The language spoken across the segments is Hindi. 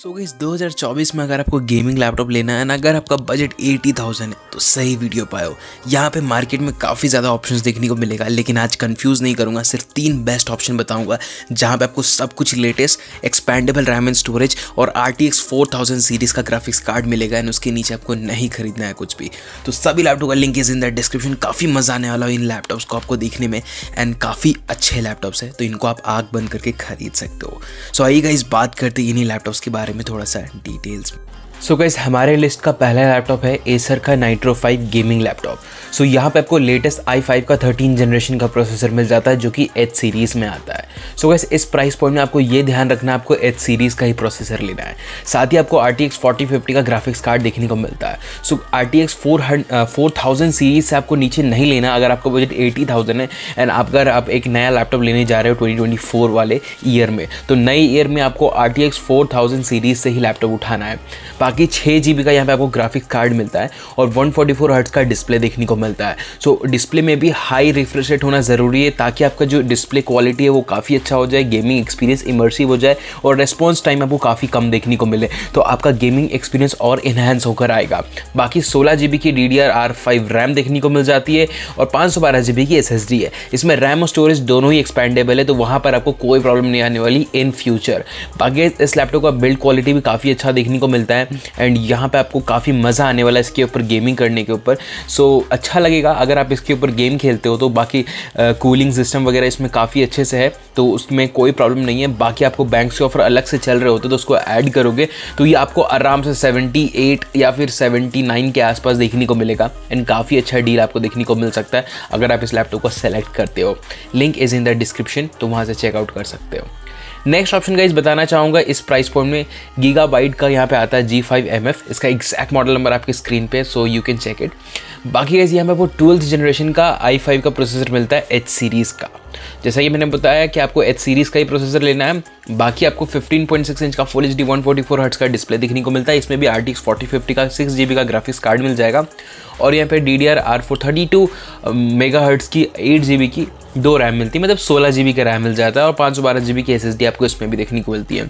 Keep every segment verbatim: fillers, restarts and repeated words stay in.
सो so गाइस दो हज़ार चौबीस में अगर आपको गेमिंग लैपटॉप लेना है ना, अगर आपका बजट अस्सी हज़ार है तो सही वीडियो पाए हो। यहाँ पे मार्केट में काफ़ी ज़्यादा ऑप्शंस देखने को मिलेगा, लेकिन आज कंफ्यूज नहीं करूँगा, सिर्फ तीन बेस्ट ऑप्शन बताऊँगा जहाँ पे आपको सब कुछ latest expandable RAM and storage और R T X four thousand series का ग्राफिक्स कार्ड मिलेगा एंड उसके नीचे आपको नहीं खरीदना है कुछ भी। तो सभी लैपटॉप का link is in the description. काफ़ी मज़ा आने वाला है इन लैपटॉप्स को आपको देखने में एंड काफ़ी अच्छे लैपटॉप्स हैं, तो इनको आप आग बंद करके खरीद सकते हो। सो आइए गाइस बात करते हैं इन्हीं लैपटॉप्स के बारे में थोड़ा सा डिटेल्स में। सो गाइस हमारे लिस्ट का पहला लैपटॉप है एसर का Nitro five gaming laptop. So यहाँ पे आपको लेटेस्ट आई फाइव का थर्टीन जनरेशन का प्रोसेसर मिल जाता है जो कि एच सीरीज़ में आता है। सो गाइस इस प्राइस पॉइंट में आपको ये ध्यान रखना है, आपको एच सीरीज़ का ही प्रोसेसर लेना है। साथ ही आपको R T X forty fifty का ग्राफिक्स कार्ड देखने को मिलता है। So R T X four hundred four thousand series से आपको नीचे नहीं लेना अगर आपका बजट एटी थाउजेंड है एंड आप अगर आप एक नया लैपटॉप लेने जा रहे हो ट्वेंटी ट्वेंटी फोर वाले ईयर में, तो नए ईयर में आपको R T X four thousand series से ही लैपटॉप उठाना है। बाकी छः जी बी का यहाँ पे आपको ग्राफिक्स कार्ड मिलता है और वन फोर्टी फोर हर्ट्ज़ का डिस्प्ले देखने को मिलता है। सो डिस्प्ले में भी हाई रिफ्रेश रेट होना ज़रूरी है ताकि आपका जो डिस्प्ले क्वालिटी है वो काफ़ी अच्छा हो जाए, गेमिंग एक्सपीरियंस इमर्सिव हो जाए और रेस्पॉन्स टाइम आपको काफ़ी कम देखने को मिले, तो आपका गेमिंग एक्सपीरियंस और इन्हेंस होकर आएगा। बाकी सोलह जी बी की D D R R five RAM देखने को मिल जाती है और पाँच सौ बारह जी बी की एस एस डी है। इसमें रैम और स्टोरेज दोनों ही एक्सपेंडेबल है, तो वहाँ पर आपको कोई प्रॉब्लम नहीं आने वाली इन फ्यूचर। बाकी इस लैपटॉप का बिल्ड क्वालिटी भी काफ़ी अच्छा देखने को मिलता है एंड यहाँ पे आपको काफ़ी मज़ा आने वाला है इसके ऊपर गेमिंग करने के ऊपर। सो अच्छा लगेगा अगर आप इसके ऊपर गेम खेलते हो तो। बाकी कूलिंग सिस्टम वगैरह इसमें काफ़ी अच्छे से है, तो उसमें कोई प्रॉब्लम नहीं है। बाकी आपको बैंक से ऑफर अलग से चल रहे होते तो उसको ऐड करोगे तो ये आपको आराम से अठहत्तर या फिर उन्यासी के आसपास देखने को मिलेगा एंड काफ़ी अच्छा डील आपको देखने को मिल सकता है अगर आप इस लैपटॉप को सेलेक्ट करते हो। Link is in the description, तो वहाँ से चेकआउट कर सकते हो। नेक्स्ट ऑप्शन गाइस बताना चाहूँगा इस प्राइस पॉइंट में गीगाबाइट का यहाँ पे आता है जी फाइव एम एफ। इसका एग्जैक्ट मॉडल नंबर आपकी स्क्रीन पे, so you can check it. बाकी गाइस यहाँ पे आपको ट्वेल्थ जनरेशन का आई फाइव का प्रोसेसर मिलता है एच सीरीज़ का। जैसा कि मैंने बताया कि आपको एच सीरीज़ का ही प्रोसेसर लेना है। बाकी आपको फिफ्टीन पॉइंट सिक्स इंच का full H D one forty four hertz का डिस्प्ले देखने को मिलता है। इसमें भी R T X forty fifty का सिक्स जी बी का ग्राफिक्स कार्ड मिल जाएगा और यहाँ पे D D R R four thirty two mega hertz की एट जी बी की दो रैम मिलती है, मतलब सोलह जी बी का रैम मिल जाता है और पाँच सौ बारह जी बी की एस एस डी आपको इसमें भी देखने को मिलती है।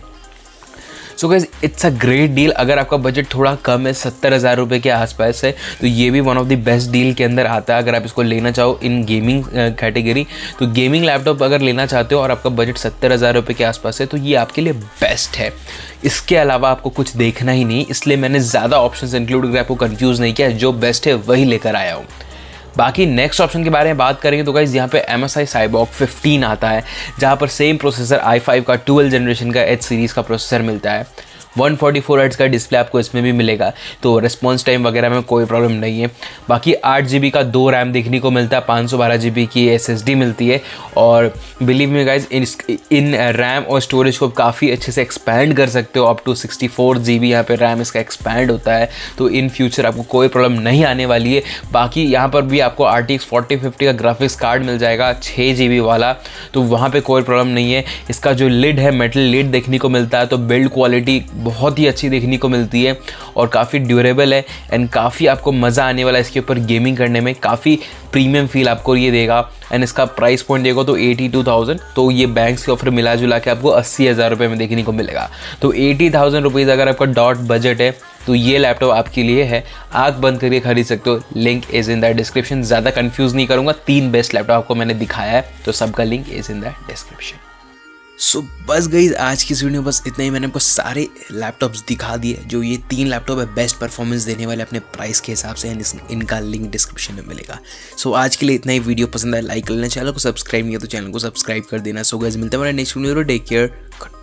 So guys it's a great deal. अगर आपका बजट थोड़ा कम है, सत्तर हज़ार रुपये के आसपास है, तो ये भी one of the best deal के अंदर आता है अगर आप इसको लेना चाहो इन गेमिंग कैटेगरी। तो गेमिंग लैपटॉप अगर लेना चाहते हो और आपका बजट सत्तर हज़ार रुपये के आसपास है तो ये आपके लिए बेस्ट है। इसके अलावा आपको कुछ देखना ही नहीं, इसलिए मैंने ज़्यादा ऑप्शंस इंक्लूड करके आपको कंफ्यूज नहीं किया, जो बेस्ट है वही लेकर आया हूँ। बाकी नेक्स्ट ऑप्शन के बारे में बात करेंगे तो गाइस यहाँ पे M S I Cyborg fifteen आता है, जहाँ पर सेम प्रोसेसर आई फाइव का ट्वेल्व जनरेशन का एच सीरीज़ का प्रोसेसर मिलता है। वन फोर्टी फोर हर्ट्ज़ का डिस्प्ले आपको इसमें भी मिलेगा, तो रिस्पॉन्स टाइम वगैरह में कोई प्रॉब्लम नहीं है। बाकी आठ जी बी का दो रैम देखने को मिलता है, पाँच सौ बारह जी बी की एस एस डी मिलती है और believe me guys in in RAM और स्टोरेज को काफ़ी अच्छे से एक्सपैंड कर सकते हो। Up to sixty four G B यहाँ पर रैम इसका एक्सपैंड होता है, तो इन फ्यूचर आपको कोई प्रॉब्लम नहीं आने वाली है। बाकी यहाँ पर भी आपको R T X forty fifty का ग्राफिक्स कार्ड मिल जाएगा छः जी बी वाला, तो वहाँ पर कोई प्रॉब्लम नहीं है। इसका जो लिड है मेटल लिड देखने को मिलता है, तो बिल्ड क्वालिटी बहुत ही अच्छी देखने को मिलती है और काफ़ी ड्यूरेबल है एंड काफ़ी आपको मज़ा आने वाला है इसके ऊपर गेमिंग करने में। काफ़ी प्रीमियम फील आपको ये देगा एंड इसका प्राइस पॉइंट देखो तो एटी टू थाउजेंड, तो ये बैंक्स के ऑफर मिला जुला के आपको अस्सी हज़ार रुपये में देखने को मिलेगा। तो एटी थाउजेंड रुपीज़ अगर आपका डॉट बजट है तो ये लैपटॉप आपके लिए है, आग बंद करके खरीद सकते हो। Link is in the description. ज़्यादा कन्फ्यूज़ नहीं करूँगा, तीन बेस्ट लैपटॉप आपको मैंने दिखाया है, तो सबका link is in the description. So so, बस गाइस आज की इस वीडियो में बस इतना ही। मैंने आपको सारे लैपटॉप्स दिखा दिए, जो ये तीन लैपटॉप है बेस्ट परफॉर्मेंस देने वाले अपने प्राइस के हिसाब से, एंड इनका लिंक डिस्क्रिप्शन में मिलेगा। सो so, आज के लिए इतना ही। वीडियो पसंद आए लाइक कर लेना, चैनल को सब्सक्राइब नहीं किया तो चैनल को सब्सक्राइब कर देना। सो so, गाइस मिलते हैं हमारे नेक्स्ट वीडियो में। Take care.